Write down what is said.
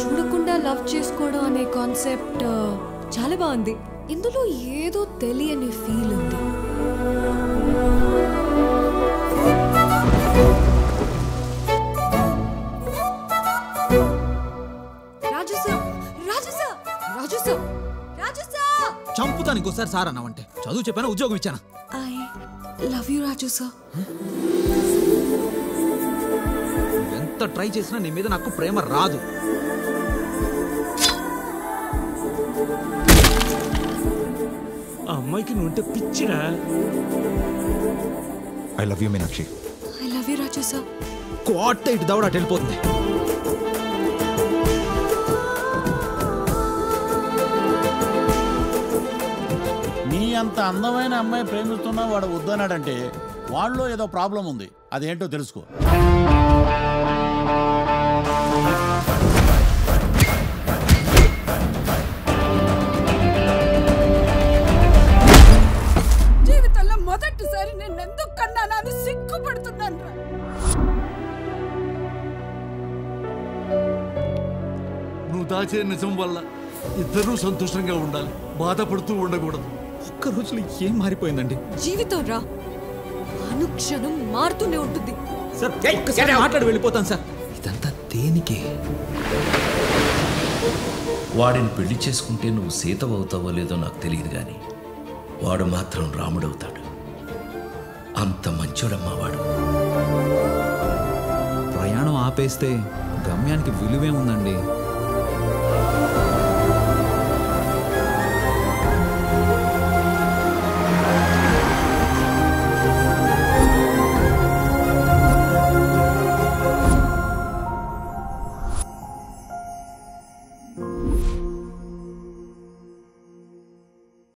చూడకుండా లవ్ చేసుకోవడం అనే కాన్సెప్ట్ చాలా బాగుంది. ఇందులో ఏదో తెలియని ఫీల్ ఉంది. చంపుతాను ఇంకోసారి సార్ అన్నావంటే చదువు చెప్పాను, ఉద్యోగం ఇచ్చాను. I love you Raju sir. ఎంత ట్రై చేసినా నీ మీద నాకు ప్రేమ రాదు. ఆ అమ్మాయికి నువ్వంటే పిచ్చిరా. I love you Meenakshi. I love you Raju sir. కోట ఇటు దవడ అటు వెళ్ళిపోతుంది. అంత అందమైన అమ్మాయి ప్రేమిస్తున్నా వాడు వద్దన్నాడంటే వాళ్ళలో ఏదో ప్రాబ్లం ఉంది, అదేంటో తెలుసుకో. జీవితంలో మొదటిసారి నేను ఎందుకు కన్నానా అని సిగ్గుపడుతున్నాను. నువ్వు దాచే నిజం వల్ల ఇద్దరూ సంతోషంగా ఉండాలి, బాధపడుతూ ఉండకూడదు. ఒక్క రోజులో ఏం మారిపోయిందండి? జీవితం రా అనుక్షణం మారుతూనే ఉంటుంది. మాట్లాడి వెళ్ళిపోతాను సార్. ఇదంతా దేనికి? వాడిని పెళ్లి చేసుకుంటే నువ్వు సీతవవుతావో లేదో నాకు తెలియదు, కానీ వాడు మాత్రం రాముడవుతాడు. అంత మంచోడమ్మా వాడు. ప్రయాణం ఆపేస్తే గమ్యానికి విలువేముందండి?